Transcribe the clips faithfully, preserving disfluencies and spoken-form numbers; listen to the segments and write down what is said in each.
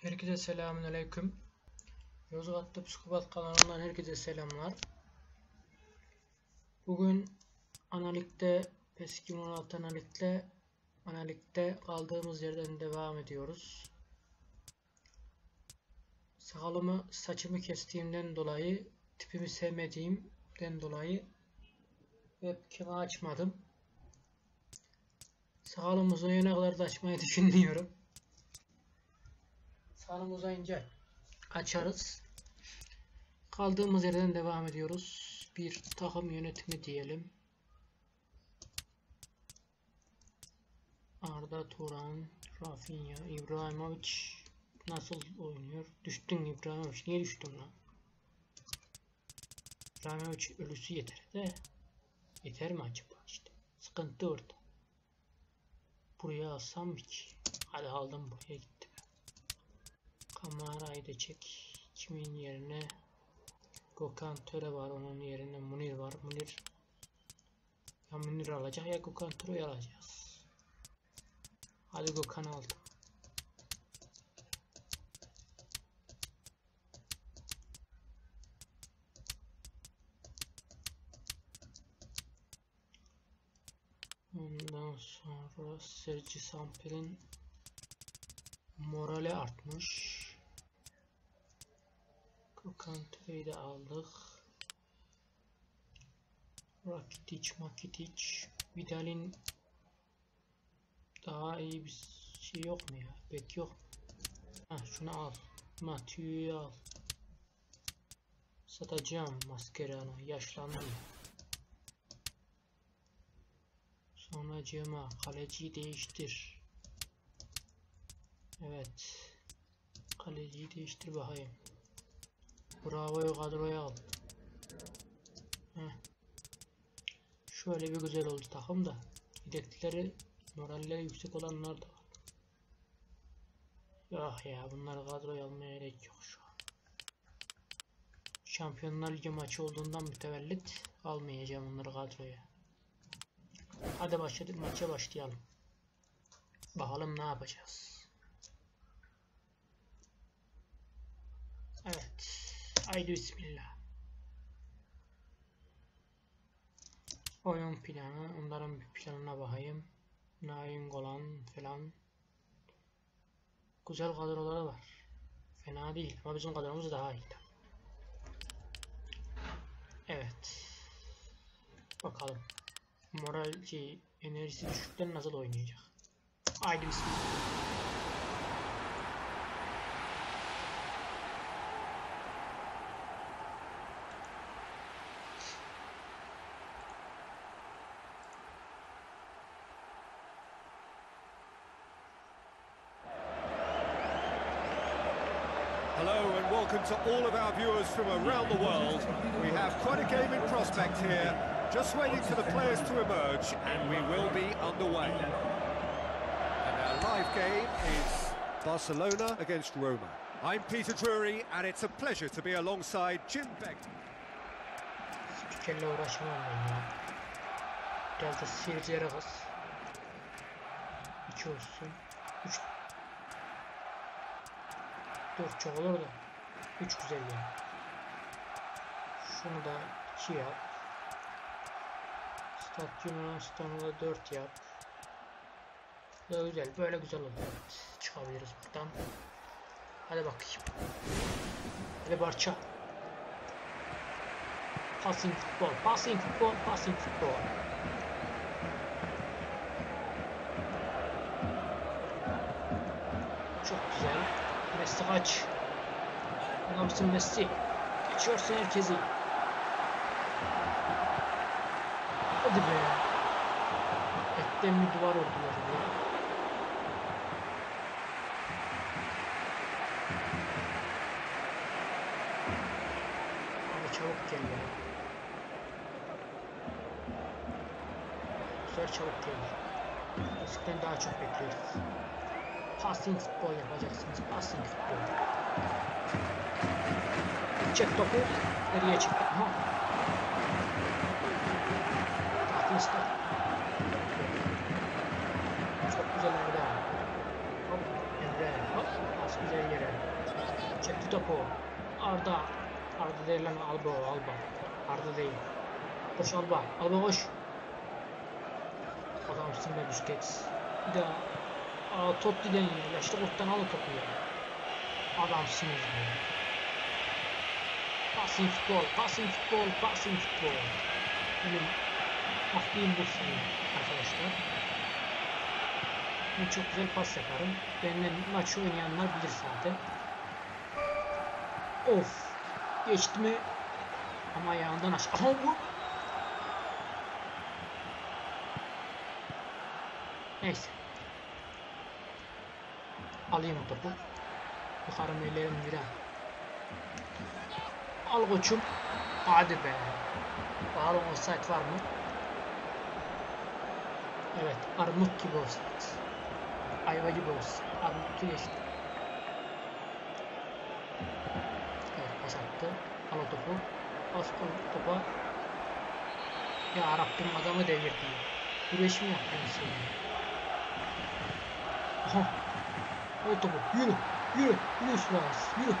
Herkese selamünaleyküm. Yozgatlı Psikopat kanalından herkese selamlar. Bugün analikte PES iki bin on altı analikte analikte kaldığımız yerden devam ediyoruz. Sakalımı, saçımı kestiğimden dolayı, tipimi sevmediğimden dolayı webcam'ı açmadım. Sakalım uzayana kadar da açmayı düşünmüyorum. Sakalım uzayınca açarız. Kaldığımız yerden devam ediyoruz. Bir takım yönetimi diyelim. Arda Turan, Rafinha, İbrahimovic nasıl oynuyor? Düştün İbrahimovic. Niye düştün lan? İbrahimovic ölüsü yeter de. Yeter mi acaba işte? Sıkıntı orada. Buraya alsam mı ki? Hadi aldım, buraya gitti. Kamerayı da çek. Kimin yerine? Gökhan Töre var, onun yerine Munir var. Munir ya Munir alacak ya Gökhan Töre'yi alacağız. Hadi Gökhan aldım. Ondan sonra Sergi Samper'in morali artmış. Gökhan Töre'yi de aldık. Rakitic, Makitic. Vidal'in daha iyi bir şey yok mu ya? Bek yok. Heh, şunu al. Mathieu'yu al. Satacağım Mascherano. Yaşlandım. Sonra Cema. Kaleciyi değiştir. Evet. Kaleciyi değiştir bakayım. Bravo'yu kadroya al. Heh. Şöyle bir güzel oldu takım da. Yedekleri, moralleri yüksek olanlar da var. Yok ya, bunları kadroya almaya gerek yok şu an. Şampiyonlar Ligi maçı olduğundan mütevellit almayacağım bunları kadroya. Hadi başladık, maça başlayalım. Bakalım ne yapacağız. Evet. Haydi bismillah. Oyun planı, onların bir planına bakayım. Naim olan falan. Güzel kadroları var. Fena değil ama bizim kadromuz daha iyi. Evet. Bakalım. Moral şey, enerjisi düşükten nasıl oynayacak. Haydi bismillah. Hello and welcome to all of our viewers from around the world. We have quite a game in prospect here, just waiting for the players to emerge and we will be underway. And our live game is Barcelona against Roma. I'm Peter Drury and it's a pleasure to be alongside Jim Beck. dört çok olur da üç güzel yani. Şunu da iki yap. Stadyumun stadyumu da dört yap. Böyle güzel, böyle güzel olur. Evet, çıkabiliriz buradan. Hadi bakayım. Hadi parça. Passing futbol, passing futbol, passing futbol. Çok güzel. Messi kaç. Adamsın Messi. Geçiyorsun herkesi. Hadi be. Etten bir duvar oldular ya. Hadi çabuk gel ya. Güzel, çabuk gel. Eskiden daha çok bekliyorduk. Passing futbol yapacaksınız. Passing futbol. Çek topu. Nereye çek? Aha. Arkadaşlar. Çok güzel Arda. Hop. Emre. Hop. Az güzel yere. topu. Arda. Arda değil lan. Alba o. Alba. Arda değil. Koş Alba. Alba koş. Adamsın be Busquets. Bir daha. Aa, top diden ya. Yaşlı kurttan al o topu ya. Adamsınız be. Passing futbol. Passing futbol. Passing futbol. Benim haklıyım bu sayı arkadaşlar. Ben çok güzel pas yaparım. Benden maçı oynayanlar bilir zaten. Of. Geçti mi? Ama ayağından aşağı. Aha bu. Neyse. Alayım o topu. Yukarı meylerim bir daha. Al koçum. Hadi be. Bakalım offside var mı? Evet. Armut gibi offside. Ayva gibi offside. Armut'u geçti. Evet. Pas attı. Al o topu. Pas koyduk topa. Ya Rabbim adamı devirdi. Güreşim yaptığını söylüyor. Aha. O topu. Yürü. Yürü. Yürü Suarez. Yürü.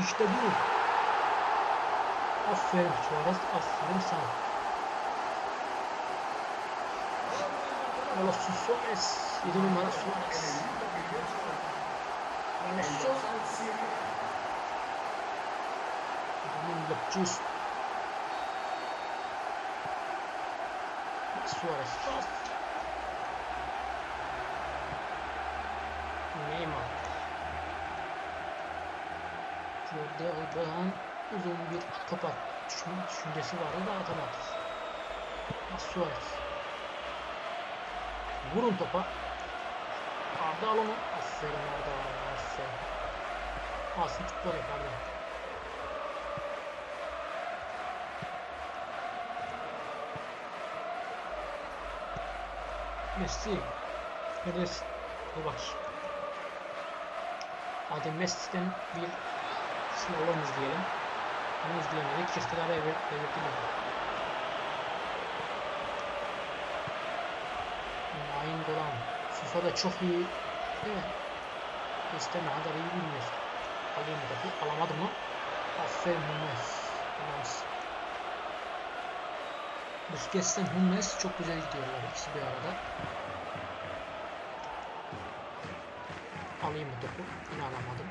İşte bu. Aferin Suarez. Aferin sana. Olası Suarez. yedi numara Suarez. Olası Suarez. Bunun blokçusu. Suarez. Neymar. Jordi Alba'nın uzun bir kapat düşüncesi vardı da atamadı. Suarez. Vurun topa. Arda al onu. Aferin Arda. Aferin. Aslında futbol yapardı. Messi. Neredesin? Dur bak. Hadi Messi'den bir sınavlarımız diyelim. Onu izleyemedik. Çifteler evrettiler. Maicon. FIFA'da çok iyi. Değil mi? Sistemi kadar iyi bilmiyor. Alayım da. Alamadım mı? Aferin Munir. Busquets'ten Hunnes çok güzel gidiyorlar ikisi bir arada. Alayım bu topu. Yine alamadım.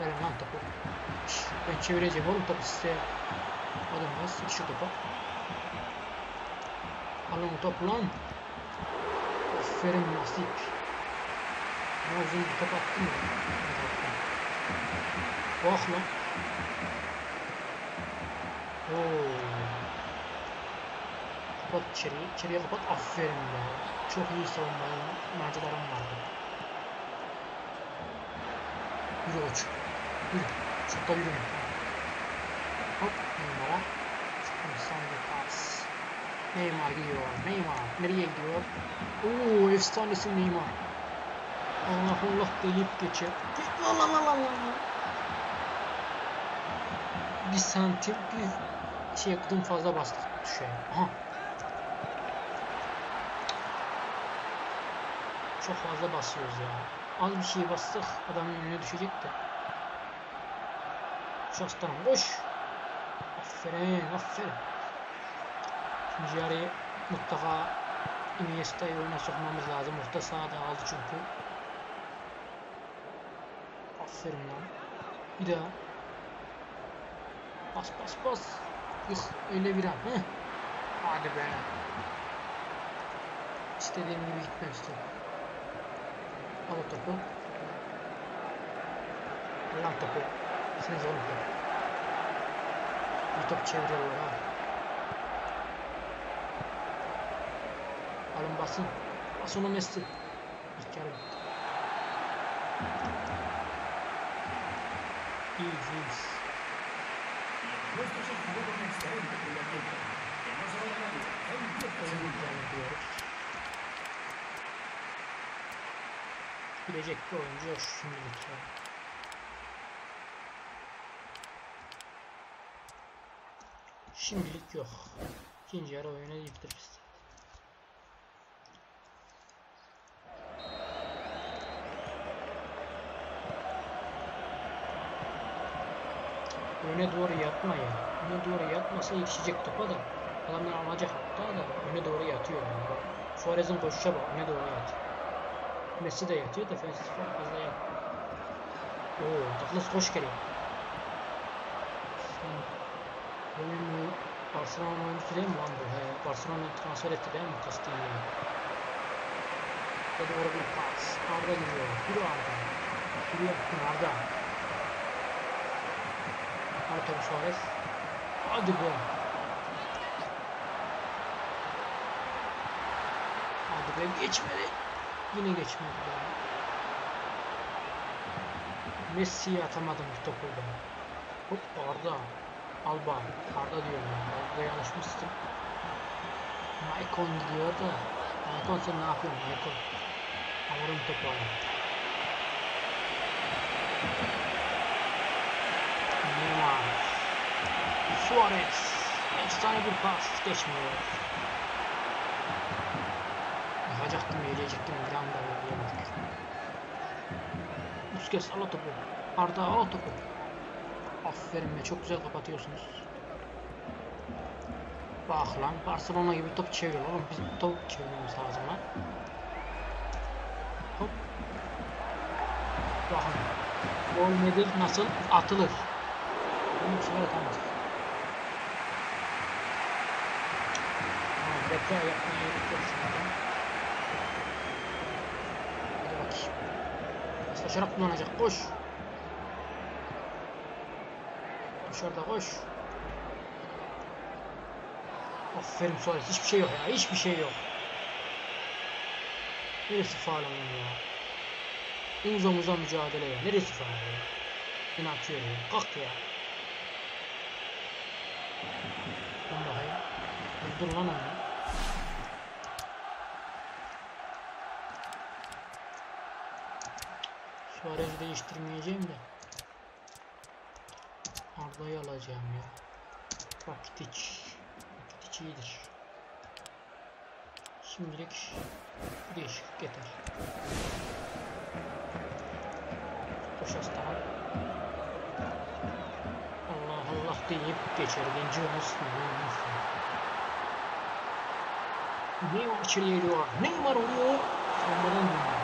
Verin lan topu. Ben çevireceğim oğlum topu size. Alınmaz. Şu topu. Alın bu topu lan. Aferin nasip. Ama uzun bir top attım ya. Oh lan. Ooo. Kapat içeriye, içeriye kapat. Aferin be. Çok iyi savunma marcalarım vardı. Yürü koç. Yürü. Sırtta yürü. Hop. Neymar'a. Son bir pas. Neymar gidiyor. Neymar. Nereye gidiyor? Ooo. Efsanesi Neymar. Allah Allah deyip geçer. Allah Allah Allah. Bir santim bir şey yakıdım fazla bastık düşüyor. Aha. Çok fazla basıyoruz ya. Az bir şey bastık adamın önüne düşecek de. Şu aslanım koş. Aferin aferin. Şimdi yarı mutlaka Iniesta'yı oyuna sokmamız lazım. Orta sahada aldı çünkü. Aferin lan. Bir daha. Bas bas bas. Yıh öyle bir an. Heh. Hadi be. İstediğim gibi gitmemişti. Al o topu. Al o topu. Siz alın topu. Bir top çeviriyorlar ha. Alın basın. Bas onu Messi. İlk yarı bitti. İyi iyiyiz. Bilecek bir oyuncu yok şimdilik ya. Şimdilik yok. İkinci yarı oyuna yıktırırız. öne doğru yatma ya. Öne doğru yatmasa yetişecek topa da. Adamlar alacak hatta da öne doğru yatıyor. Yani. Suarez'in koşuşa bak, öne doğru yat. Messi de yatıyor, defensif fazla yat. Ooo, Douglas koş geliyor. Benim Barcelona oyuncusu değil mi lan bu? He, Barcelona'yı transfer etti değil mi? Kastan ya. Ve doğru bir pas. Arda gidiyor. Yürü Arda. Yürü yaptın Arda. Arda Suarez. Hadi be. Hadi be, geçmedi. Yine geçmedi. Messi'yi atamadım bir topu ben. Hop Arda. Alba. Arda diyorum ben. Arda'ya alışmıştım. Maicon gidiyor da. Maicon sen ne yapıyorsun Maicon? Alırım topu aldım. Neymar. Suarez. Efsane bir pas. Geçmiyor. Yakacaktım, yiyecektim. Bir anda yiyemedik. Busquets al o topu. Arda al o topu. Aferin be, çok güzel kapatıyorsunuz. Bak lan, Barcelona gibi top çeviriyor oğlum, biz top çevirmemiz lazım lan. Hop. Bakın. Gol nedir, nasıl atılır? Bunu hiç öğretemez. Bekler yapmaya gerek yok zaten. Hadi bakayım. Saçarak kullanacak, koş. Dışarıda koş. Aferin Suarez, hiçbir şey yok ya, hiçbir şey yok. Neresi faul ya? Omuz omuza mücadele ya, neresi faul ya? Yine atıyor ya, kalk ya. Vallahi öldür lan onu. Suarez'i değiştirmeyeceğim de. Arda'yı alacağım ya. Rakitic. Rakitic iyidir. Şimdilik bir değişiklik yeter. Koş aslanım. Allah Allah deyip geçer. Genci olsun. Neymar içeriye geliyor. Neymar oluyor. Sonradan dönüyor.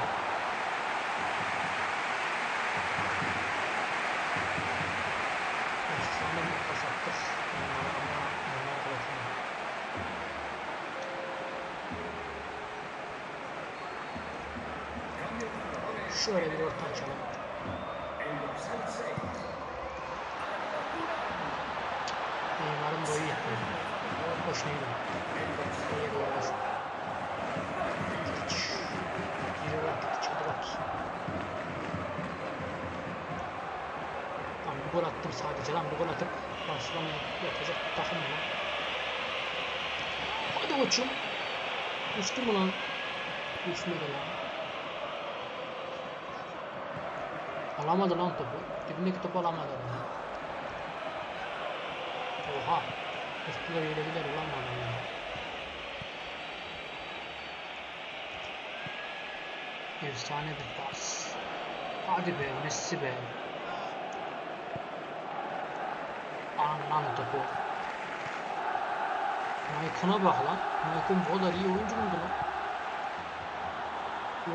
Şöyle bir orta açalım. Neymar'ın boyu yetmedi. Boş Neymar. Neye doğru basın. Rakitic. Geri Rakitic. Hadi bak. Lan bir gol attım sadece lan. Bir gol atıp Barcelona'ya yatacak bir takım mı lan? Hadi koçum. Düştü mü lan? Düşmedi lan. Alamadı lan topu. Dibindeki topu alamadı lan. Oha. Üstüne yürüdüler ulan bana ya. Efsane bir pas. Hadi be Messi be. Alın lan topu. Maicon'a bak lan. Maicon bu kadar iyi oyuncu muydu lan?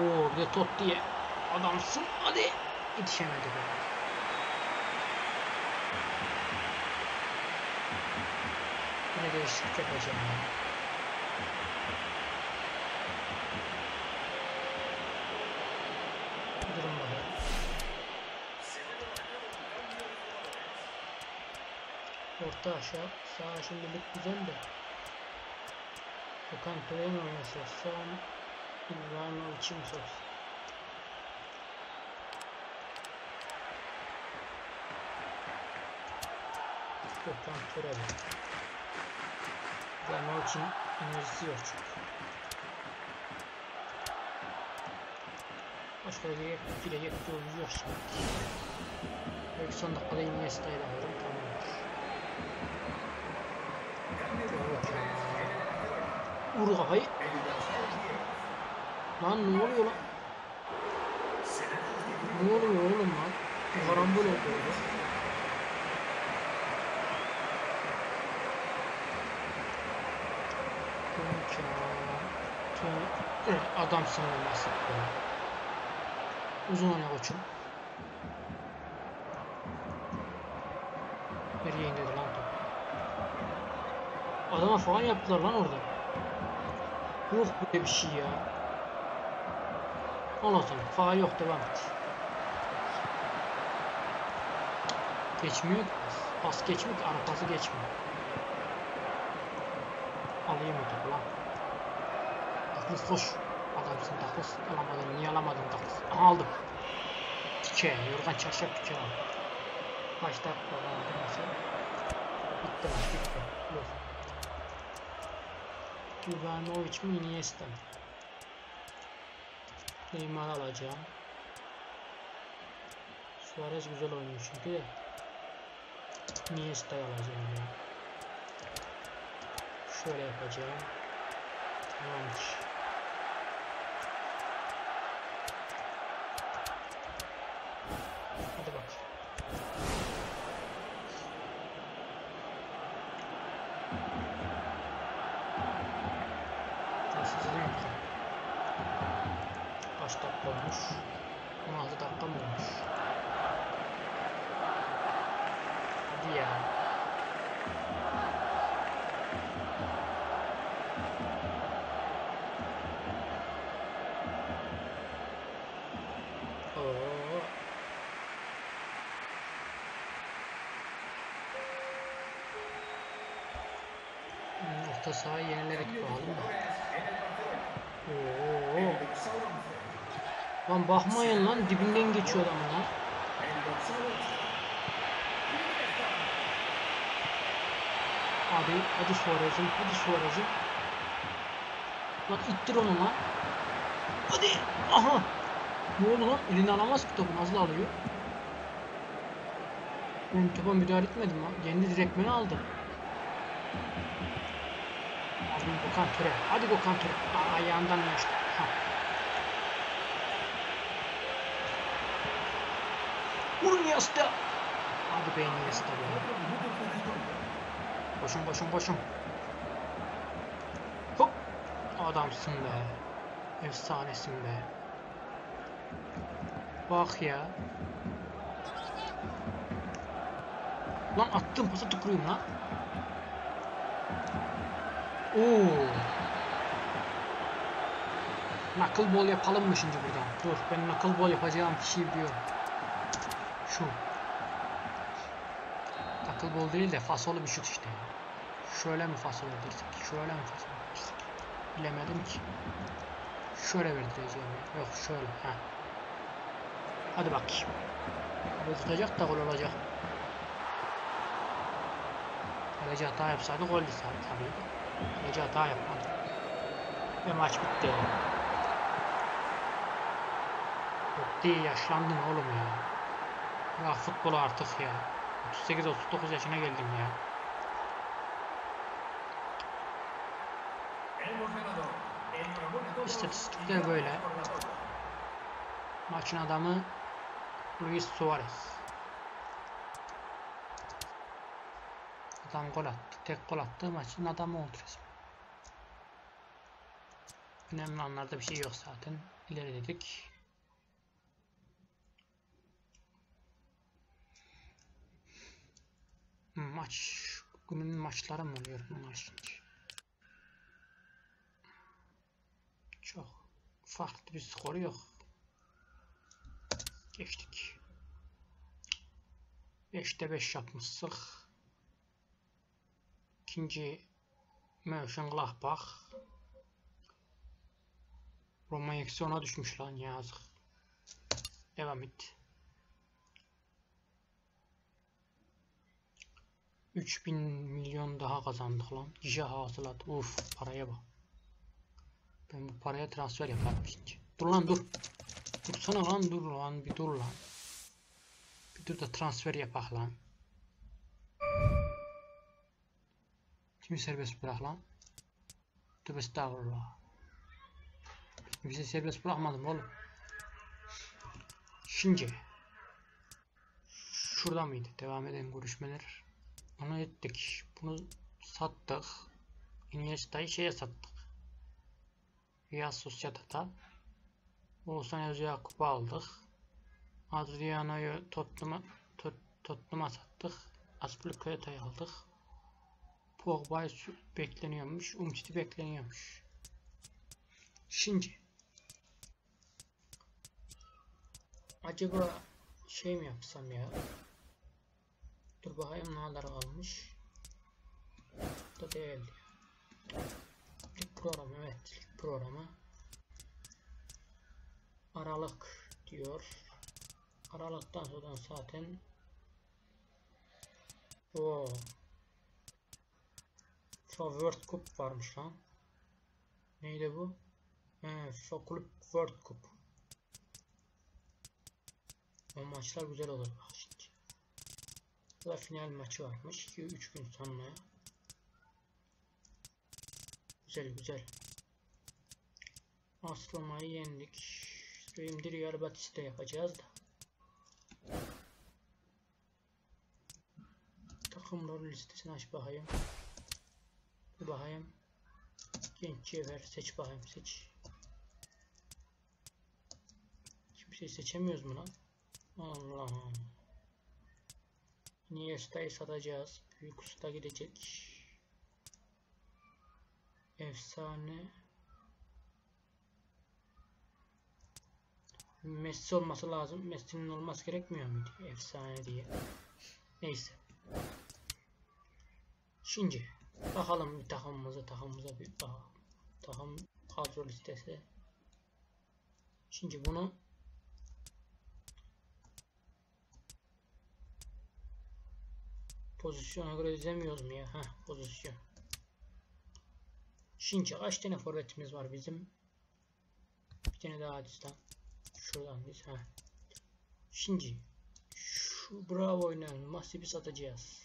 Ooo bir de tot diye. Adamsın hadi. Yetişemedi be. Yine değişiklik yapacağım ya. Durum böyle. Orta aşağı. Sağ şimdilik güzel de. Gökhan Töre'ye mi oynasın? Sağ mı? İbrahimovic'e mi soksun? Gökhan Töre. Vermaelen için enerjisi yok çünkü. Başka bir yere bile yetki oyuncu yok şimdi. Belki son dakikada Nesta'yı da alırım. Tamamdır. Vur kafayı. Lan ne oluyor lan? Ne oluyor oğlum lan? Karambol oldu orada. Adamsın olmazsın. Uzun oyna koçum. Nereye indirdi lan topu? Adama falan yaptılar lan orada. Yok böyle bir şey ya. Anlatın. Faal yok, devam et. Geçmiyor. Pas geçmiyor ki. Ana pası geçmiyor. Alayım o topu lan. Douglas koş. Adamsın Douglas. Alamadın. Niye alamadın Douglas? Aha aldım. Dike. Yorgan çarşaf dike aldım. Kaç dakika alamadın mesela. Bitti lan. Bitti. Yok. İbrahimovic mi? Nesta mi? Neymar alacağım. Suarez güzel oynuyor çünkü de. Nesta alacağım ya. Şöyle yapacağım. Tamamdır. Hadi bak. Nasıl yaptım? Kaç dakika olmuş? on altı dakika mı olmuş? Hadi ya. Sağa yenilerek bağlı. Oo. Lan bakmayın lan, dibinden geçiyor adamın lan. Abi hadi Suarez'im, hadi Suarez'im. Lan ittir onu lan. Hadi. Aha. Ne oldu lan? Elini alamaz ki topu, nasıl alıyor? Ben topa müdahale etmedim lan. Kendi direktmeni aldı. Gökhan Töre. Hadi Gökhan Töre. Aa, ayağından yaştı. Ha. Vurun yasta. Hadi beyni yasta. Boşum boşum boşum. Hop. Adamsın be. Efsanesin be. Bak ya. Lan attım pası tıkırıyım lan. Ooo. Nakıl bol yapalım mı şimdi buradan? Dur, ben nakıl bol yapacağım kişiyi biliyorum. Şu. Nakıl bol değil de fasolu bir şut işte. Şöyle mi fasolu dedik? Şöyle mi fasolu dedik? Bilemedim ki. Şöyle verdireceğim. Yok şöyle. Heh. Hadi bakayım. Gol tutacak da gol olacak. Kaleci hata yapsaydı gol değildi tabii. Gece hata yapmadım. Ve maç bitti. Bitti, yaşlandın oğlum ya. Ya futbol artık ya. otuz sekiz otuz dokuz yaşına geldim ya. İstatistikler böyle. Maçın adamı Luis Suarez. Adam gol attı. Tek gol attığı maçın adamı oldu resmen. Önemli anlarda bir şey yok zaten. İleri dedik. Maç. Bugünün maçları mı oluyor bunlar şimdi? Çok farklı bir skoru yok. Geçtik. beşte beş yapmışsık. İkinci Mönchengladbach. Roma eksi ona düşmüş lan, yazık. Devam et. üç bin milyon daha kazandık lan. Gişe hasılat. Uf, paraya bak. Ben bu paraya transfer yaparım şimdi. Dur lan dur. Dursana lan dur lan bir dur lan. Bir dur da transfer yapak lan. Kimi serbest bırak lan? Tövbe estağfurullah. Bizi serbest bırakmadım oğlum. Şimdi. Şurada mıydı? Devam eden görüşmeler. Onu ettik. Bunu sattık. Nesta'yı şeye sattık. Riyas Sociedad'dan. Oğuzhan Özcan Yakup'u aldık. Adriano'yu Tottenham'a tot, Tottenham'a sattık. Aspilicueta'yı aldık. Pogba bekleniyormuş. Umtiti bekleniyormuş. Şimdi acaba şey mi yapsam ya? Dur bakayım ne kadar kalmış. Bu da değil. Lig programı, evet, lig programı. Aralık diyor. Aralıktan sonra zaten o FIFA World Cup varmış lan. Neydi bu? He, FIFA Club World Cup. O maçlar güzel olur bak şimdi. Bu da final maçı varmış ki üç gün sonra. Güzel güzel. Aslımayı yendik. Şimdi Real Betis'te yapacağız da. Takımların listesini aç bakayım. Bir bakayım. Genç ver, seç bakayım, seç. Kimseyi seçemiyoruz mu lan? Allah'ım. Nesta'yı satacağız. Büyük usta gidecek. Efsane. Messi olması lazım. Messi'nin olması gerekmiyor muydu? Efsane diye. Neyse. Şimdi bakalım bir takımımıza, takımımıza bir bakalım. Takım kadro listesi. Şimdi bunu pozisyona göre düzemiyoruz mu ya? Heh, pozisyon. Şimdi kaç tane forvetimiz var bizim? Bir tane daha hadisten. Şuradan biz. Heh. Şimdi şu Bravo oynayan Masip'i satacağız.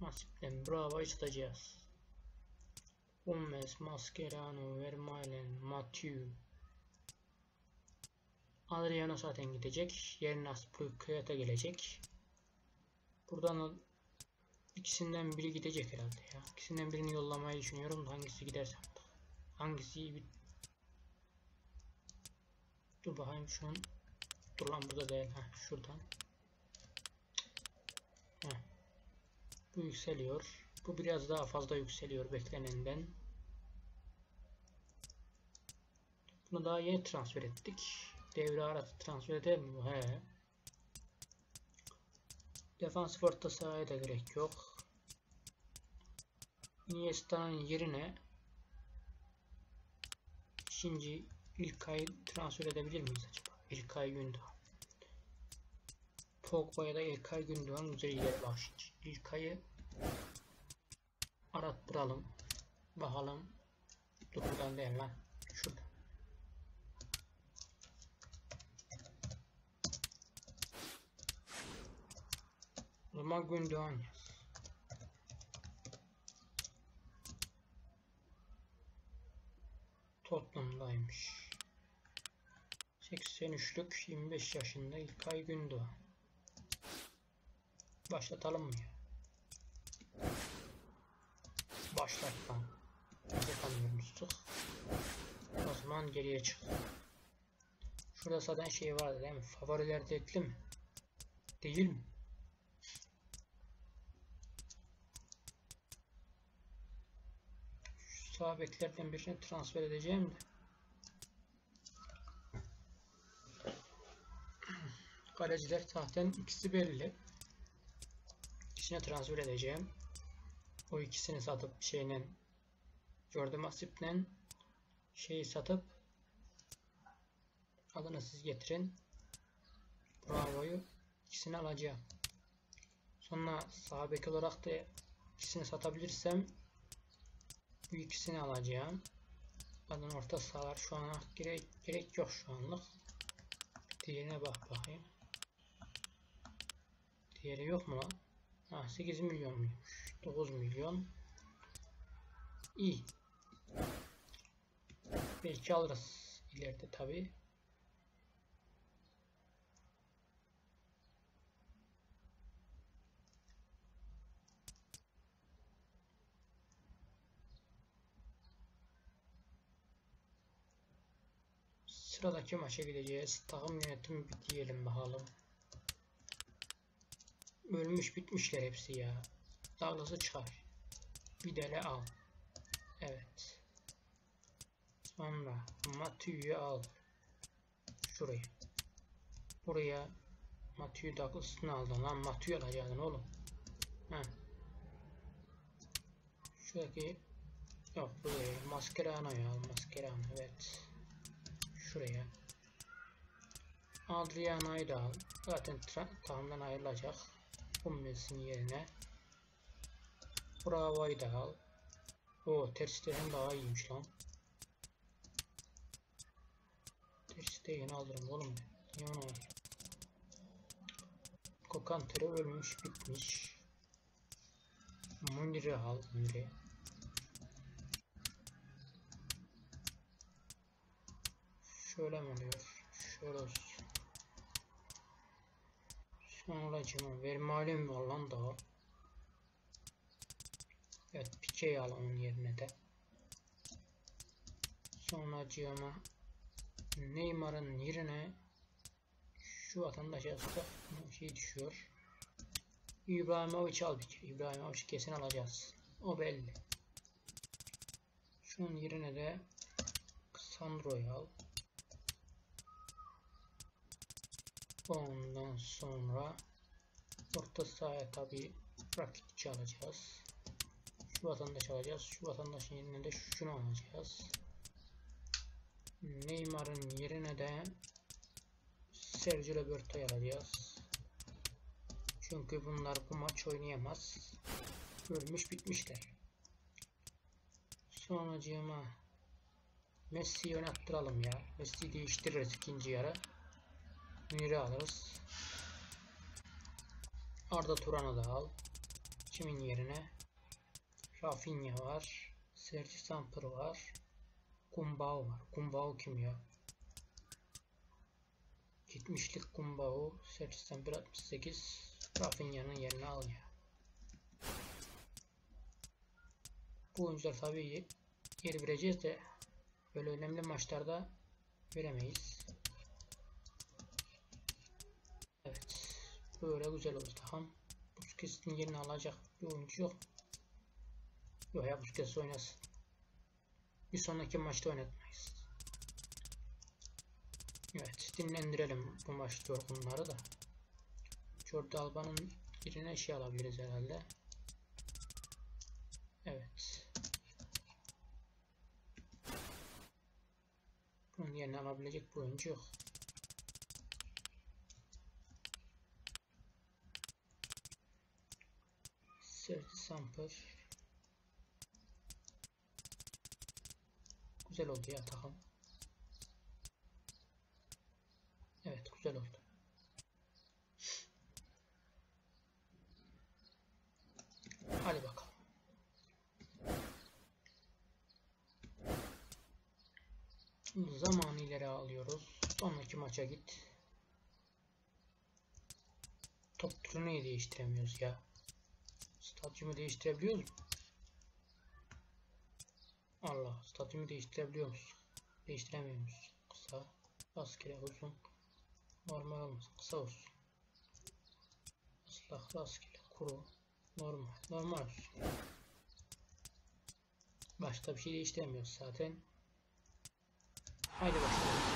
Masip'ten Bravo'yu satacağız. Gomez, Mascherano, Vermaelen, Mathieu. Adriano zaten gidecek. Yerine Aspilicueta gelecek. Buradan ikisinden biri gidecek herhalde ya. İkisinden birini yollamayı düşünüyorum. Hangisi giderse artık. Hangisi bit. Dur bakayım şu an. Dur lan burada değil. Heh, şuradan. Heh. Bu yükseliyor. Bu biraz daha fazla yükseliyor beklenenden. Bunu daha yeni transfer ettik. Devre arası transfer edemiyor. He. Defans orta sahaya da gerek yok. Nesta'nın yerine şimdi İlkay'ı transfer edebilir miyiz acaba? İlkay Gündoğan. Pogba'ya da İlkay Gündoğan güzel gider bak şimdi. İlkay'ı arattıralım. Bakalım. Dur buradan değil lan. Şuradan. Maicon Doğan yaz. Tottenham'daymış. seksen üçlük yirmi beş yaşında İlkay Gündoğan. Başlatalım mı ya? Başlat lan. Yapamıyormuştuk. O zaman geriye çık. Şurada zaten şey vardı değil mi? Favorilerde ekli mi? Değil mi? Sağ beklerden birini transfer edeceğim de. Kaleciler zaten ikisi belli. İkisine transfer edeceğim. O ikisini satıp şeyle Jordi Masip'le şeyi satıp adını siz getirin. Bravo'yu ikisini alacağım. Sonra sağ bek olarak da ikisini satabilirsem bu ikisini alacağım. Adın orta sahalar şu an gerek, gerek yok şu anlık. Diğerine bak bakayım. Diğeri yok mu lan? Ha, sekiz milyon muymuş? dokuz milyon. İyi. Belki alırız ileride tabi. Sıradaki maça gideceğiz. Takım yönetimi bitiyelim bakalım. Ölmüş bitmişler hepsi ya. Douglas'ı çıkar. Vidal'e al. Evet. Sonra Mathieu'yu al. Şuraya. Buraya Mathieu Douglas'ını aldın lan. Mathieu alacaktın oğlum. Heh. Şuradaki yok buraya. Mascherano'yu al. Mascherano evet. Şuraya. Adriano'yu da al. Zaten takımdan ayrılacak. Kumbes'in yerine. Bravo'yu da al. Oo, Terstegen daha iyiymiş lan. Terstegen alırım oğlum. Niye onu alırım? Gökhan Töre ölmüş bitmiş. Munir'i al. Munir'i. Şöyle mi oluyor? Şöyle olsun. Sonra cima Vermaelen mi var lan daha? Evet Pike'yi al onun yerine de. Sonra cima Neymar'ın yerine şu vatandaşa şey düşüyor. İbrahimovic al Pike. İbrahimovic kesin alacağız. O belli. Şunun yerine de Sandro'yu al. Ondan sonra orta sahaya tabi Rakitic alacağız. Şu vatandaş alacağız. Şu vatandaşın yerine de şunu alacağız. Neymar'ın yerine de Sergi Roberto'yu alacağız. Çünkü bunlar bu maç oynayamaz. Ölmüş bitmişler. Sonucuma Messi'yi oynattıralım ya. Messi'yi değiştiririz ikinci yarı. Münir'i alırız. Arda Turan'ı da al. Kimin yerine? Rafinha var. Sergi Samper var. Cumbau var. Cumbau kim ya? yetmişlik Cumbau. Sergi Samper altmış sekiz. Rafinha'nın yerine al ya. Bu oyuncular tabii geri vereceğiz de böyle önemli maçlarda veremeyiz. Böyle güzel oldu tamam. Busquets'in yerini alacak bir oyuncu yok. Yok ya Busquets oynasın. Bir sonraki maçta oynatmayız. Evet dinlendirelim bu maç yorgunları da. Jordi Alba'nın birine şey alabiliriz herhalde. Evet. Bunun yerine alabilecek bir oyuncu yok. Sergi Samper. Güzel oldu ya takım. Evet güzel oldu. Hadi bakalım. Zamanı ileri alıyoruz. Sonraki maça git. Top turneyi değiştiremiyoruz ya. Statümü değiştirebiliyor musun? Allah, statümü değiştirebiliyor musun? Değiştiremiyor musun? Kısa, rastgele uzun, normal olmasın, kısa olsun. Islak, rastgele, kuru, normal, normal olsun. Başta bir şey değiştiremiyoruz zaten. Haydi başlayalım.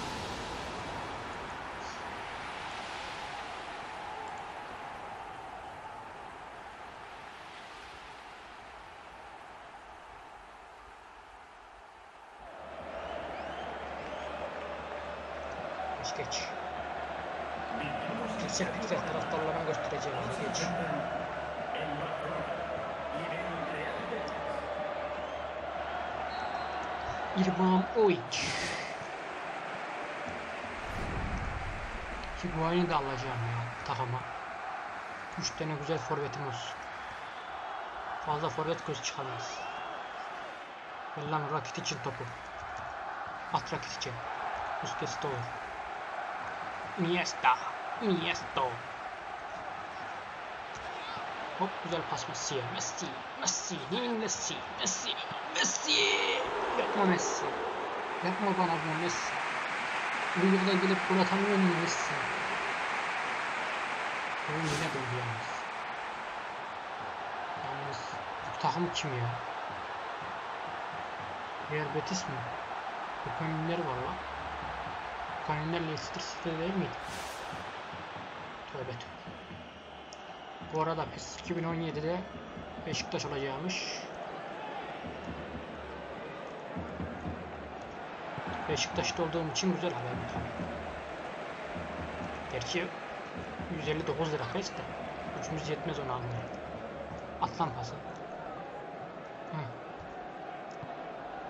Geç. Gerçek bir tek taraftarlarına göstereceğim. Geç. İbrahimovic. Ki bu ayını da alacağım ya takıma. üç tane güzel forvetim olsun. Fazla forvet göz çıkamaz. Lan Rakitic'in topu. At Rakitic'e. Busquets doğru. Nesta, Nesta. Hop güzel pas Messi'ye. Messi, Messi, Messi, Messi, Messi. Yapma Messi. Yapma bana bunu Messi. bu yılda gelip gol atamıyor muyuz? Oyun yine döndü yalnız. Yalnız bu takım kim ya? Real Betis mi? Gökhan Münir var lan. Gökhan Münir'le sıfır sıfır değil miydi? Tövbe tövbe. Bu arada PES iki bin on yedi'de Beşiktaş olacağımış. Beşiktaş'ta olduğum için güzel haber mi? Gerçi yüz elli dokuz lira PES de üçümüz yetmez onu almaya. Atlan pası. Hı.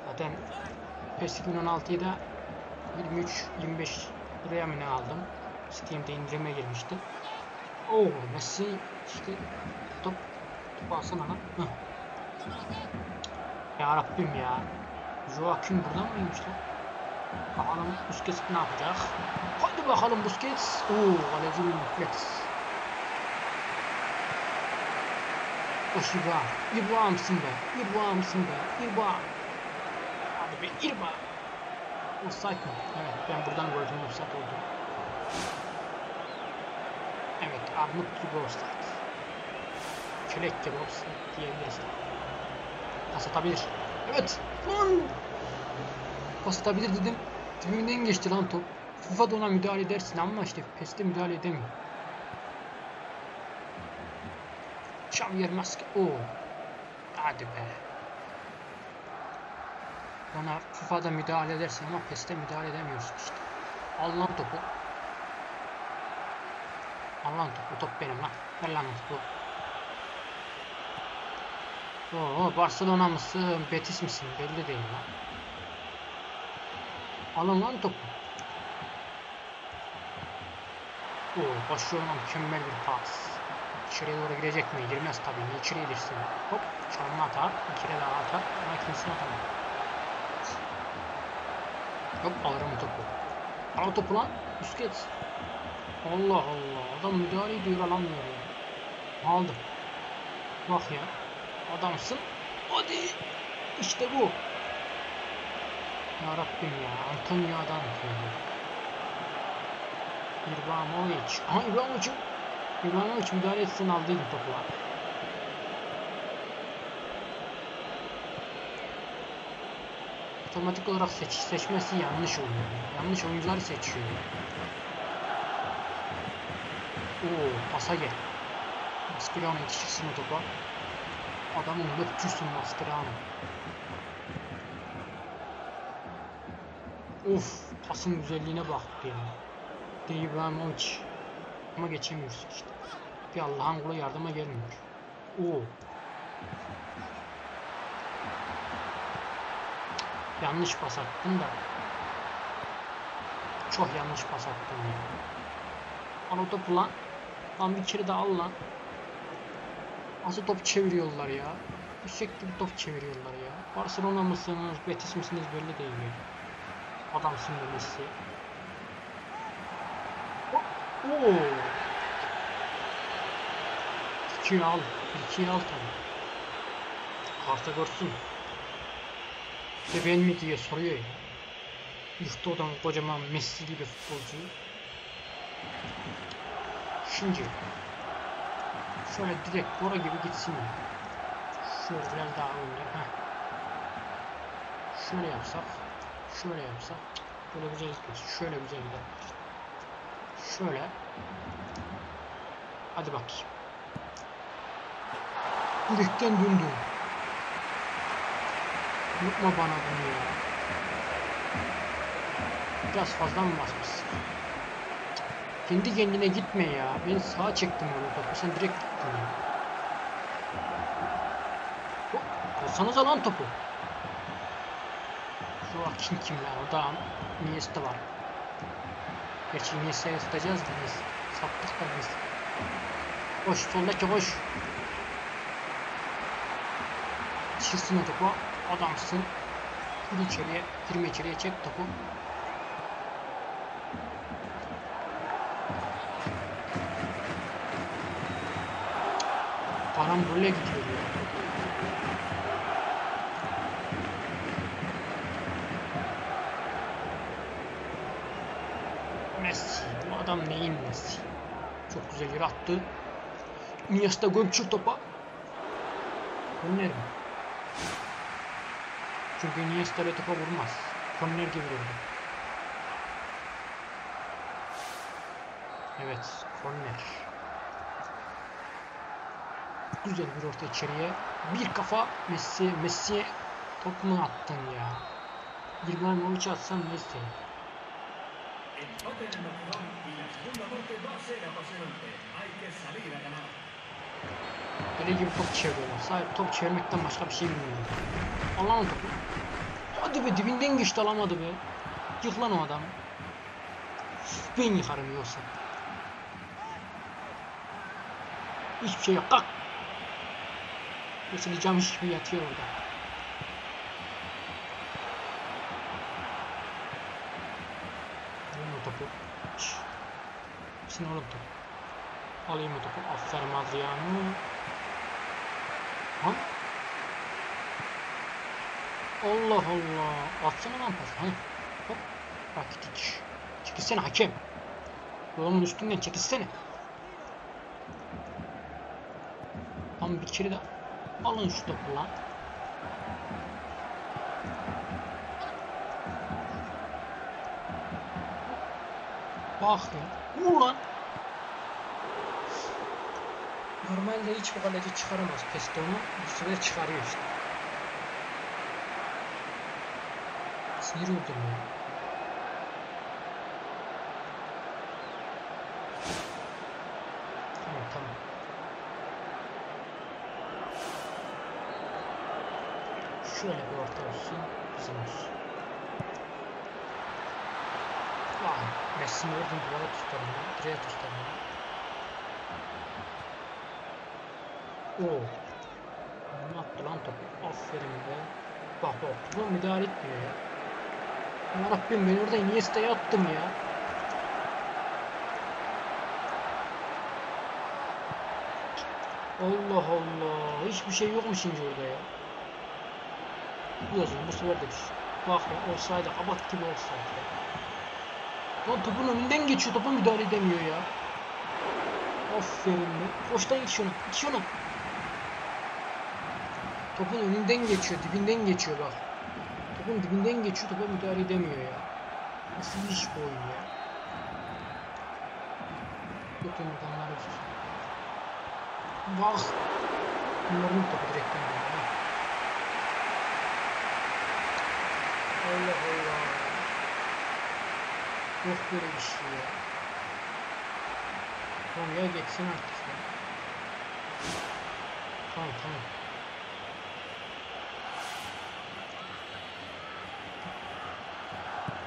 Zaten PES iki bin on altı'yı da yirmi üç yirmi beş liraya mı ne aldım. Steam'de indirime girmişti. Oo, Messi işte top topu alsana lan. Hı. Ya Rabbim ya. Joaquin buradan mıymış lan? Bakalım Busquets ne yapacak? Hadi bakalım Busquets. Oo, kalecinin refleks. Oşiba, İba mısın be? İba mısın be? İba. Hadi be İba. Offside mı? Evet, ben buradan gördüm offside oldu. Evet, armut gibi offside. Çelek gibi offside diyebiliriz. Pas atabilir. Evet. Lan. Pas atabilir dedim. Dibimden geçti lan top. FIFA'da ona müdahale edersin ama işte PES'te müdahale edemiyor. Çam yermez ki. Oo. Hadi be. Ona FIFA'da müdahale edersin ama PES'te müdahale edemiyorsun işte. Al lan topu. Al lan topu. Top benim lan. Ver lan topu. Oo, Barcelona mısın? Betis misin? Belli değil lan. Alın lan topu. Oo, Barcelona mükemmel bir pas. İçeriye doğru girecek mi? Girmez tabii. Niye içeriye girsin? Hop, çalımı atar. Bir kere daha atar. Ama kimsini atamıyor. Hop, alırım topu. Al topu lan. Busquets. Allah Allah. Adam müdahale ediyor, alamıyor ya. Aldım. Bak ya. Adamsın. Hadi. İşte bu. Ya Rabbim ya, Antonio'dan koydu. İbrahimovic. Aha İbrahimovic'im. İbrahimovic müdahale etsin, aldıydı topu. Otomatik olarak seç seçmesi yanlış oluyor. Yanlış oyuncuları seçiyor. Oo, pasa gel. Mascherano yetişirsin o topa. Adamın löpçüsün Mascherano. Of, pasın güzelliğine baktı ya. Değil İbrahimovic. Ama geçemiyoruz işte. Bir Allah'ın kulu yardıma gelmiyor. Oo. Yanlış pas attın da. Çok yanlış pas attın ya. Al o topu lan. Lan bir kere de al lan. Nasıl top çeviriyorlar ya. Eşek gibi top çeviriyorlar ya. Barcelona mısınız, Betis misiniz belli değil mi? Adam sinirlisi. Ooo. ikiyi al. ikiyi al tabi. Karta görsün. İşte ben mi diye soruyor ya. Yurtta odan kocaman Messi gibi futbolcuyu. Şimdi. Şöyle direkt bora gibi gitsin ya. Şöyle biraz daha önde. Şöyle yapsak. Şöyle yapsak, böyle güzel gitmez. Şöyle güzel gider. Şöyle. Hadi bakayım. Direkten döndü. Unutma bana bunu ya. Biraz fazla mı basmışsın? Kendi kendine gitme ya. Ben sağa çektim onu topu. Sen direkt gittin ya. Hop, alsanıza lan topu. Kim kim ya, orada Nesta var. Gerçi Nesta'yı satacağız da biz. Sattık da biz. Koş, soldaki koş. Çıksın o topu, adamsın. Gir içeriye, girme içeriye, çek topu. Param böyle gidiyor ya. Messi. Bu adam neyin Messi? Çok güzel yere attı. Nesta gömçür topa. Korner. Çünkü Nesta ile topa vurmaz. Korner gibi vurdu. Evet, korner. Güzel bir orta içeriye. Bir kafa Messi. Messi top mu attın ya? İbrahimovic'e atsan Messi. Deli gibi top çeviriyorlar. Sahip top çevirmekten başka bir şey bilmiyorlar. Allah'ın topu. Hadi be, dibinden geçti, alamadı be. Yık lan o adam. Ben yıkarım yoksa. Hiçbir şey yok. Kalk. Mesela cam şişe yatıyor orada. Alayım o topu. Şimdi alalım topu. Alayım o topu. Aferin Adriano. Ha? Allah Allah. Atsana lan pası. Hani? Hop. Rakitic. Çekilsene hakem. Yolumun üstünden çekilsene. Tam bir kere de alın şu topu lan. Bak ya. Vur lan. Normalde hiç bu kaleci çıkaramaz Peston'u. Bu sefer çıkarıyor işte. Sinir oldum ya. Şöyle bir orta olsun, bizim olsun. Vay, Messi'nin oradan duvara tutarım ya, direğe tutarım ya. Ooo. Ne yaptı lan topu? Aferin be. Bak bak, bu müdahale etmiyor ya. Aman Rabbim, ben orada Iniesta'ya attım ya. Allah Allah, hiçbir şey yokmuş şimdi orada ya. Yazın bu sefer de düşün. Bak ya, olsaydı abat gibi olsaydı. Lan topun önünden geçiyor, topa müdahale edemiyor ya. Aferin be. Koştan git şuna, git şuna. Topun önünden geçiyor, dibinden geçiyor bak. Topun dibinden geçiyor, topa müdahale edemiyor ya. Nasıl bir iş bu oyun ya? Bütün adamlar üstü. Bak. Bunların topu direkten geliyor. Allah Allah. Yok böyle bir şey ya. Tamam ya, geçsin artık ya. Tamam tamam.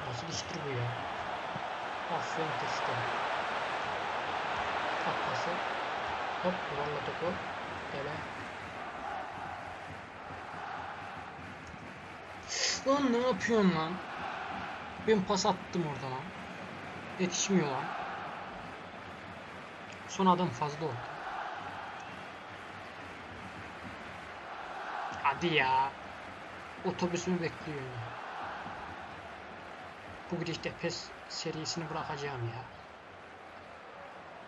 Nasıl iştir bu ya? Aferin işte. Takması. Hop, valla topu. Gele. Lan ne yapıyorsun lan? Ben pas attım orada lan. Yetişmiyor lan. Son adam fazla oldu. Hadi ya. Otobüsümü bekliyor ya. Bu gidişte PES serisini bırakacağım ya.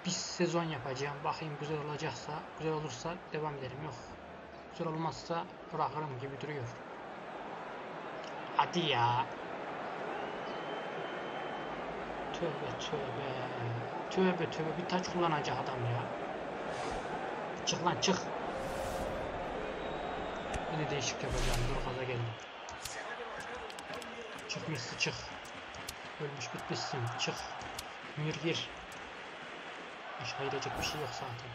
Bir sezon yapacağım. Bakayım güzel olacaksa, güzel olursa devam ederim. Yok. Güzel olmazsa bırakırım gibi duruyor. Hadi ya. Tövbe tövbe. Tövbe tövbe, bir taç kullanacak adam ya. Çık lan çık. Yine değişik yapacağım. Dur, kaza geldim. Çık Messi çık. Ölmüş bitmişsin. Çık. Munir gir. Aşağı gidecek bir şey yok zaten.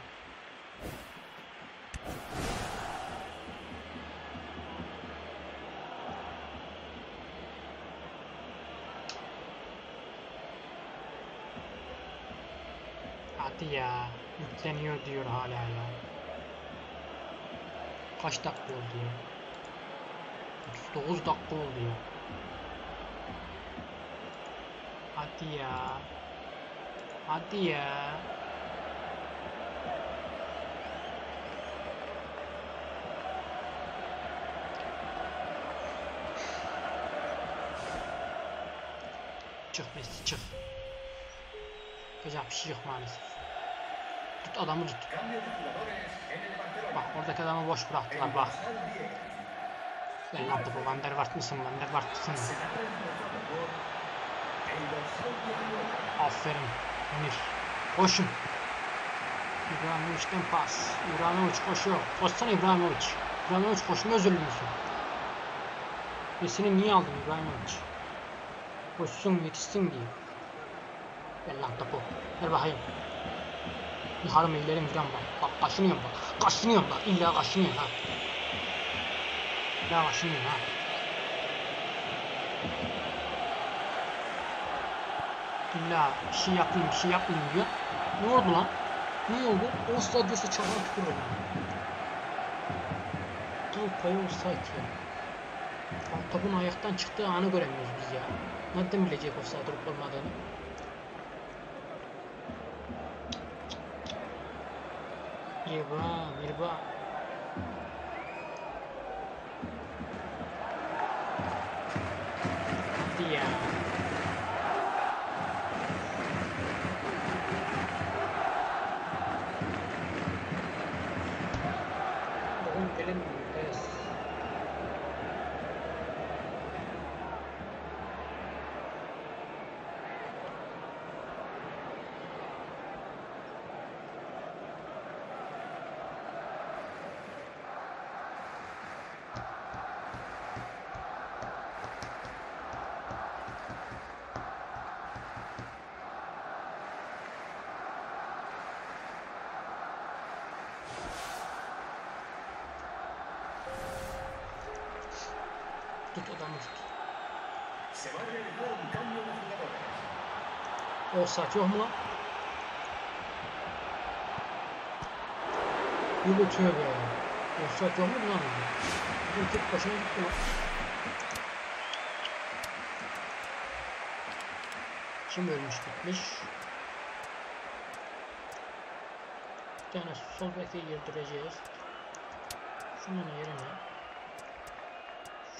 Ya yükleniyor diyor hala ya. Kaç dakika oldu ya? otuz dokuz dakika oldu ya. Hadi ya. Hadi ya. Çık Messi çık. Yapacak bir şey yok maalesef. Tut adamı tut. Bak oradaki adamı boş bıraktılar bak. Ben yaptım bu Van der Waart mısın Van der Waart mısın? Aferin Munir. Koşun. İbrahimovic'den pas. İbrahimovic koşuyor. Koşsana İbrahimovic. İbrahimovic koşma özürlüyorsun. Messi'ni niye aldın İbrahimovic? Koşsun yetişsin diye. Ver lan topu. Ver bakayım. Harım ellerim falan var. Bak kaşınıyorum bak. Kaşınıyorum bak. İlla kaşınıyorum ha. İlla kaşınıyorum ha. İlla bir şey yapayım bir şey yapayım diyor. Ne oldu lan? Ne oldu? O stadyası çabuk tutuldu. Tam payı olsaydı ya. Tam topun ayaktan çıktığı anı göremiyoruz biz ya. Nereden bilecek o stadyası olmadığını? İbrahim, İbrahim. Hadi ya. Offside yok mu lan? Yürü tüyo be. Offside yok mu lan? Bugün tek başına gitti lan. Kim ölmüş gitmiş? Bir tane sol bekle girdireceğiz. Şunun yerine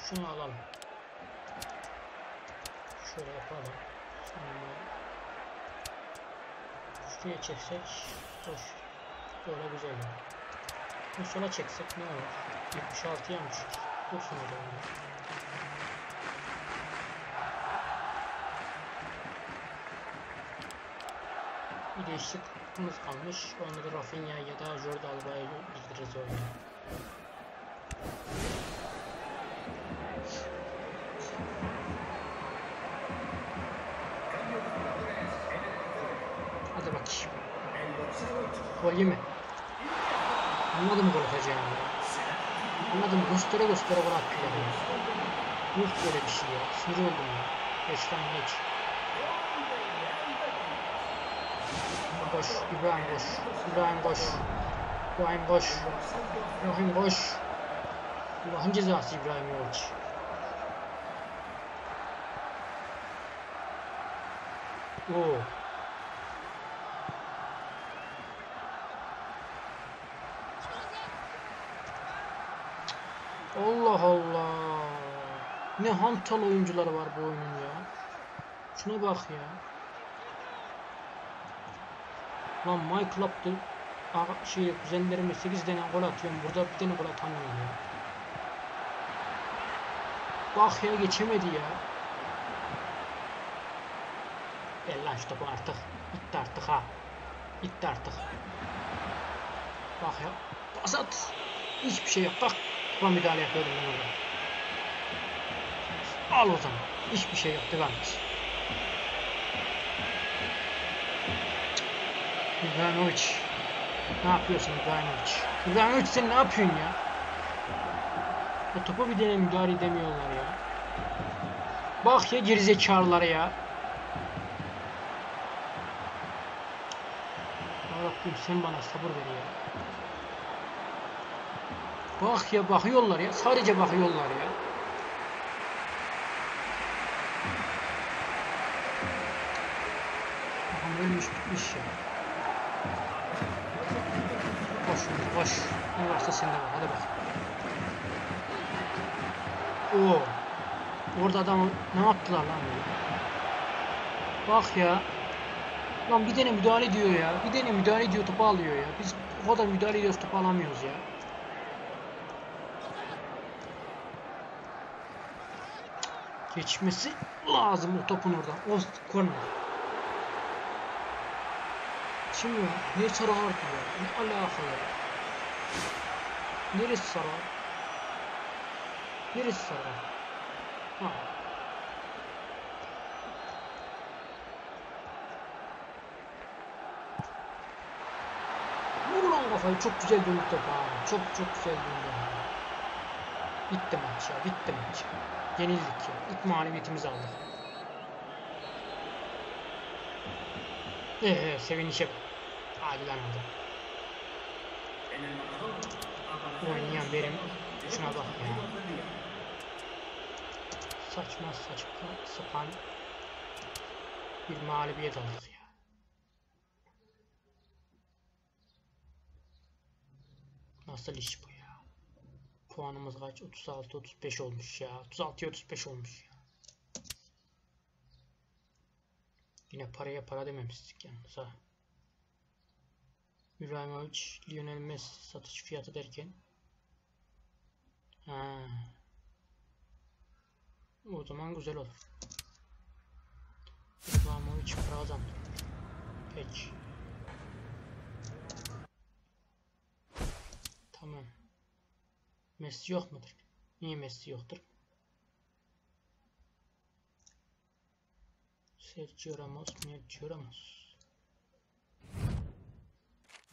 şunu alalım. Şöyle yapalım. Sonra şuraya çeksek hoş. Böyle güzel. Bu sola çeksek ne olur? yetmiş altıya mı çıkıyor? Dursun hocam. Bir değişikliğimiz kalmış. Onda da Rafinha ya da Jordi Alba'ya bildiririz oyunu. Gol yeme. Anladım gol atacağını ya. Anladım göstere göstere gol attı ya. Yok böyle bir şey ya. Sinir oldum ya. Beşten geç. Koş. İbrahim koş. İbrahim koş. İbrahim koş. İbrahim koş. Allah'ın cezası İbrahimovic. Oo. Allah Allah. Ne hantal oyuncuları var bu oyunun ya. Şuna bak ya. Lan MyClub'da şey kuzenlerime sekiz tane gol atıyorum. Burada bir tane gol atamıyorum ya. Bak ya geçemedi ya. El lan şu topu artık. Bitti artık ha. Bitti artık. Bak ya. Pas at. Hiçbir şey yok bak. Buna müdahale yapıyordum ben orada. Al o zaman. Hiçbir şey yok. Devam et. İbrahimovic. Ne yapıyorsun İbrahimovic? İbrahimovic sen ne yapıyorsun ya? O topa bir dene müdahale edemiyorlar ya. Bak ya gerizekalılara ya. Allah'ım sen bana sabır ver ya. Bak ya bakıyorlar ya. Sadece bakıyorlar ya. Bakın ölmüş bitmiş ya. Koş koş. Ne varsa sende var. Hadi bak. Oo. Orada adamı ne yaptılar lan? Bak ya. Lan bir tane müdahale ediyor ya. Bir tane müdahale ediyor, topu alıyor ya. Biz o kadar müdahale ediyoruz, topu alamıyoruz ya. Geçmesi lazım o topun oradan. O korner. Kim ya? Niye sarı kart ya? Ne alaka ya? Neresi sarı? Neresi sarı? Ha. Vurun lan kafayı. Çok güzel döndü top ha. Çok çok güzel döndü ha. Bitti maç ya. Bitti maç. Yenildik ya. İlk mağlubiyetimizi aldık. Eee sevinişe adilen aldım. Oynayan benim. Şuna bak ya. Saçma saçma sapan bir mağlubiyet aldık ya. Nasıl iş bu ya? Puanımız kaç? otuz altı otuz beş olmuş ya. otuz altıya otuz beş olmuş ya. Yine paraya para dememiştik yalnız ha. İbrahimovic, Lionel Messi satış fiyatı derken. Ha. O zaman güzel olur. İbrahimovic para adam. Peki. Tamam. Messi yok mudur? Niye Messi yoktur? Sergio Ramos, Sergio Ramos.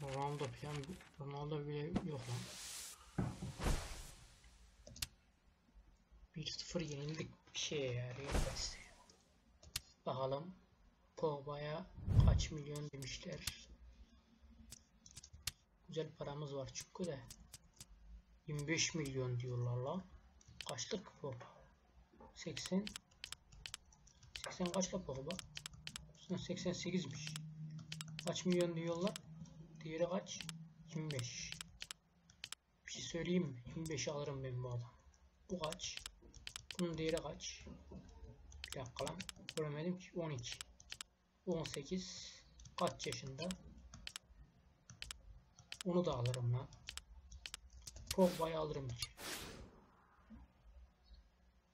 Ronaldo falan, Ronaldo bile yok lan. bir sıfır yenildik şey ya. Bakalım Pogba'ya kaç milyon demişler. Güzel paramız var çünkü de. yirmi beş milyon diyorlar lan. Kaçlık Pogba? seksen seksen kaçla Pogba? seksen sekizmiş. Kaç milyon diyorlar? Diğeri kaç? yirmi beş. Bir şey söyleyeyim mi? yirmi beşi alırım ben bu adam. Bu kaç? Bunun diğeri kaç? Bir dakika lan. Göremedim ki. on iki. on sekiz. Kaç yaşında? Onu da alırım lan. Pogba'yı alırım ki.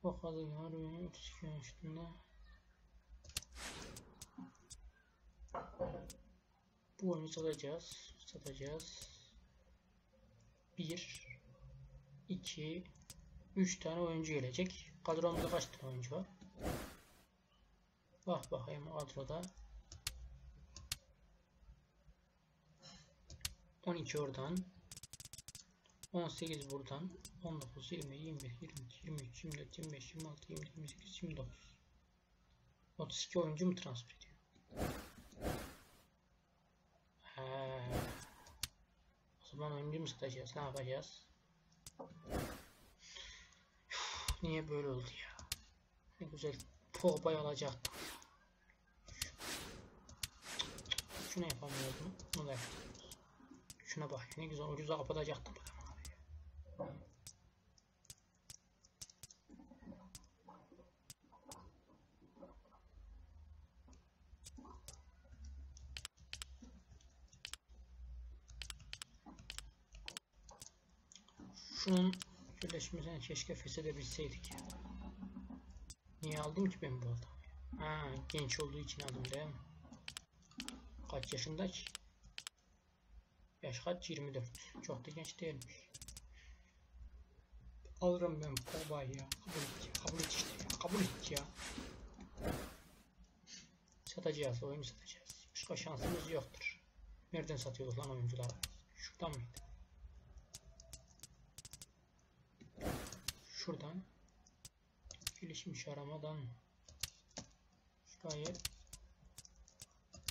Bakalım harbi otuz iki yaşında. Bu oyunu satacağız. Satacağız. bir iki üç tane oyuncu gelecek. Kadromuzda kaç tane oyuncu var? Bak bakayım kadroda. on iki oradan. on sekiz buradan, on dokuz, yirmi, yirmi bir, yirmi iki, yirmi üç, yirmi dört, yirmi beş, yirmi altı, yirmi yedi, yirmi sekiz, yirmi dokuz. otuz iki oyuncu mu transfer ediyor? Heee. O zaman oyuncu mu satacağız? Ne yapacağız? Üf, niye böyle oldu ya? Ne güzel Pogba'yı alacaktım. Şunu yapamıyordum. Bunu da yapayım. Şuna bak ne güzel ucuza kapatacaktım abi. Şunun birleşmesini keşke feshedebilseydik. Niye aldım ki ben bu adamı? Ha, genç olduğu için aldım değil mi? Kaç yaşında ki? Yaş kaç? yirmi dört. Çok da genç değilmiş. Alırım ben Pogba'yı ya. Kabul et ya. Kabul et işte ya. Kabul et ya. Satacağız. Oyunu satacağız. Başka şansımız yoktur. Nereden satıyorduk lan oyuncuları? Şuradan mıydı? Şuradan. Gelişmiş aramadan. Şurayı.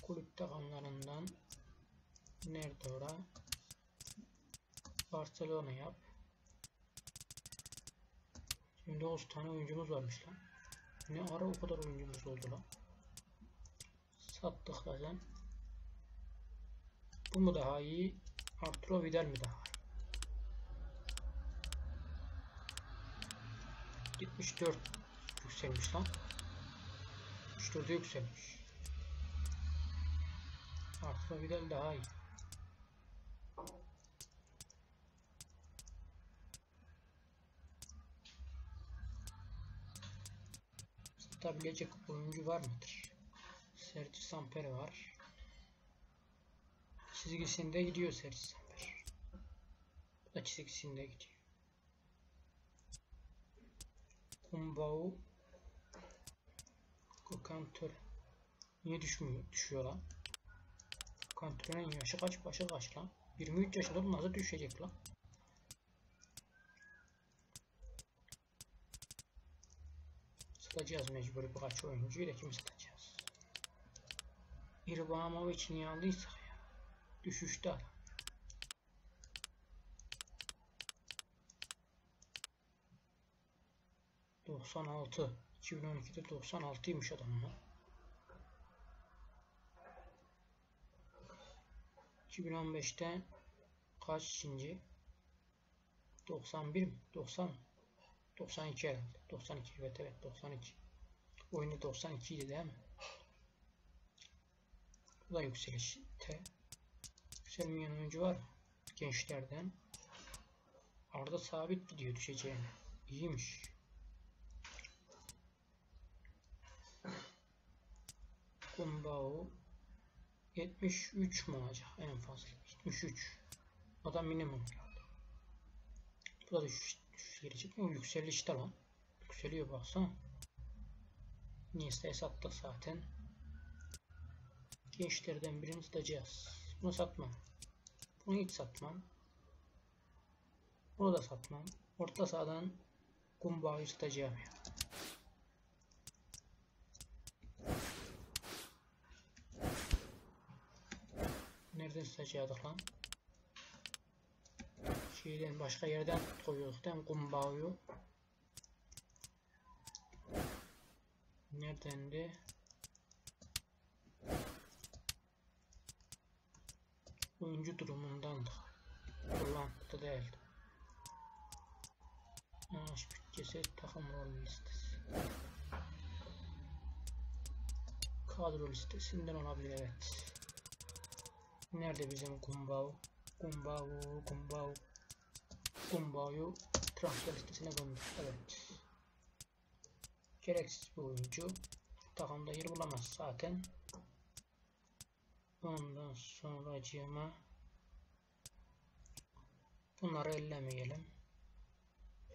Kulüp takanlarından. Nerede ora? Barcelona yap. Şimdi on tane oyuncumuz varmış lan. Ne ara o kadar oyuncumuz oldu lan? Sattık lan. Bu mu daha iyi? Arturo Vidal mi daha iyi? yetmiş dört yükselmiş lan. yetmiş dörde yükselmiş. Aslında Vidal daha iyi. Satabilecek oyuncu var mıdır? Sergi Samper var. Çizgisinde gidiyor Sergi Samper. Bu da çizgisinde gidiyor. Cumbau, Gökhan Töre. Niye düşmüyor? Düşüyor lan. Gökhan Töre'nin yaşı kaç? Başı kaç lan? yirmi üç yaşında bu nasıl düşecek lan? Satacağız mecbur birkaç oyuncuyu da kimi satacağız? İbrahimovic niye aldıysak ya? Düşüşte adam. doksan altı. iki bin on iki'de doksan altıymış adamlar. iki bin on beş'te kaçıncı? doksan bir mi? doksan. doksan iki herhalde. doksan iki evet evet doksan iki. Oyunu doksan iki idi değil mi? Bu da yükselişte. Yükselmeyen oyuncu var mı? Gençlerden. Arda sabit gidiyor düşeceğine. İyiymiş. Cumbau yetmiş üç mu acaba en fazla? yetmiş üç. O da minimum geldi. Bu da düşüş, düşüş gelecek mi? Yükselişte lan. Yükseliyor baksana. Nesta Esat'ta zaten. Gençlerden birini satacağız. Bunu satmam. Bunu hiç satmam. Bunu da satmam. Orta sahadan Cumbau'yu satacağım ya. Nereden satacaktık lan? Şeyden başka yerden koyuyorduk değil mi? Cumbau'yu. Neredendi? Oyuncu durumundandı. Kullandı değildi. Maaş bütçesi, takım rol listesi. Kadro listesinden olabilir evet. Nerede bizim Cumbau? Cumbau, Cumbau. Cumbau'yu transfer listesine koymuştuk. Evet. Gereksiz bir oyuncu. Takımda yer bulamaz zaten. Ondan sonra cima. Bunları ellemeyelim.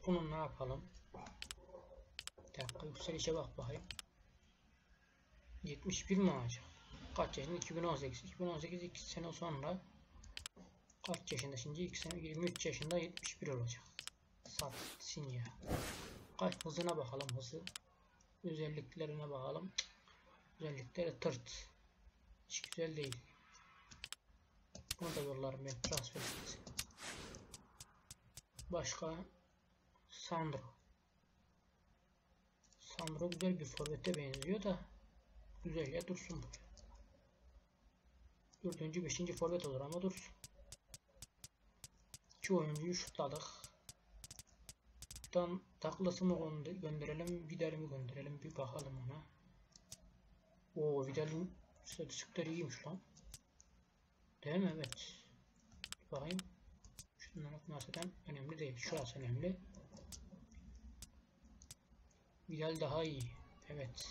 Bunu ne yapalım? Bir dakika yükselişe bak bakayım. yetmiş bir mi olacak? Kaç yaşında? iki bin on sekiz. iki bin on sekiz iki sene sonra kaç yaşında şimdi? iki sene yirmi üç yaşında yetmiş bir olacak. Satsın ya. Kaç hızına bakalım hızı. Özelliklerine bakalım. Özellikleri tırt. Hiç güzel değil. Bunu da yollarım ben transfer etsin. Başka Sandro. Sandro güzel bir forvete benziyor da güzel ya dursun bu. Dördüncü, beşinci forvet olur ama dur. İki oyuncuyu şutladık. Buradan Douglas'ı mı gönderelim, Vidal'i mi gönderelim bir bakalım ona. Oo Vidal'in istatistikleri iyiymiş lan. Değil mi? Evet. Bir bakayım. Şunların nasıldan önemli değil. Şurası önemli. Vidal daha iyi. Evet.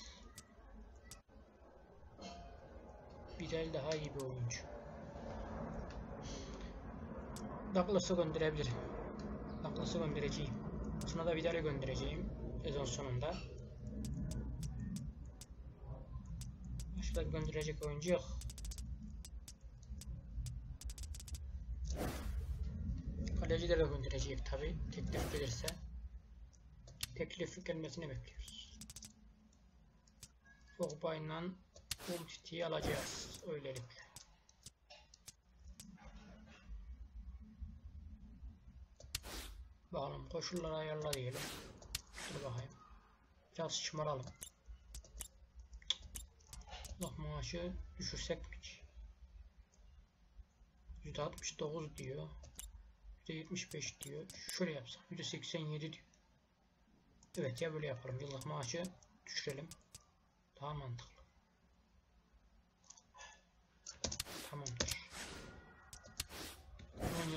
Vidal daha iyi bir oyuncu. Douglas'ı gönderebilirim. Douglas'ı göndereceğim. Sonra da Vidal'ı göndereceğim. Sezon sonunda. Başka gönderecek oyuncu yok. Kalecileri de göndereceğim tabi. Teklif gelirse. Teklif gelmesini bekliyoruz. Pogba ile Umtiti'yi alacağız öylelikle. Bakalım koşulları ayarla diyelim. Dur bakayım. Biraz şımaralım. Allah maaşı düşürsek mi ki? yüzde altmış dokuz diyor. yüzde yetmiş beş diyor. Şöyle yapsak. yüzde seksen yedi diyor. Evet ya böyle yaparım. Yıllık maaşı düşürelim. Daha mantıklı.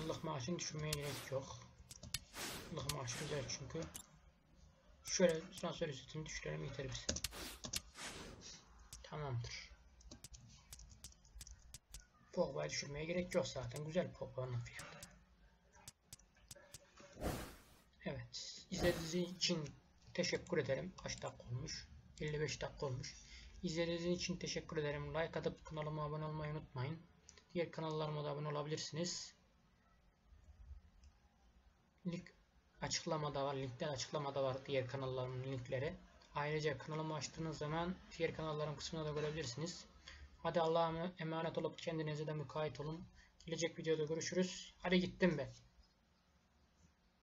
Yıllık maaşını düşünmeye gerek yok. Yıllık maaşı güzel çünkü. Şöyle transfer ücretini düşürelim yeter bize. Tamamdır. Pogba'yı düşürmeye gerek yok zaten. Güzel Pogba'nın fiyatı. Evet. İzlediğiniz için teşekkür ederim. Kaç dakika olmuş? elli beş dakika olmuş. İzlediğiniz için teşekkür ederim. Like atıp kanalıma abone olmayı unutmayın. Diğer kanallarıma da abone olabilirsiniz. Link açıklamada var. Linkten açıklamada var diğer kanallarımın linkleri. Ayrıca kanalımı açtığınız zaman diğer kanallarım kısmına da görebilirsiniz. Hadi Allah'a emanet olup kendinize de mükayet olun. Gelecek videoda görüşürüz. Hadi gittim ben.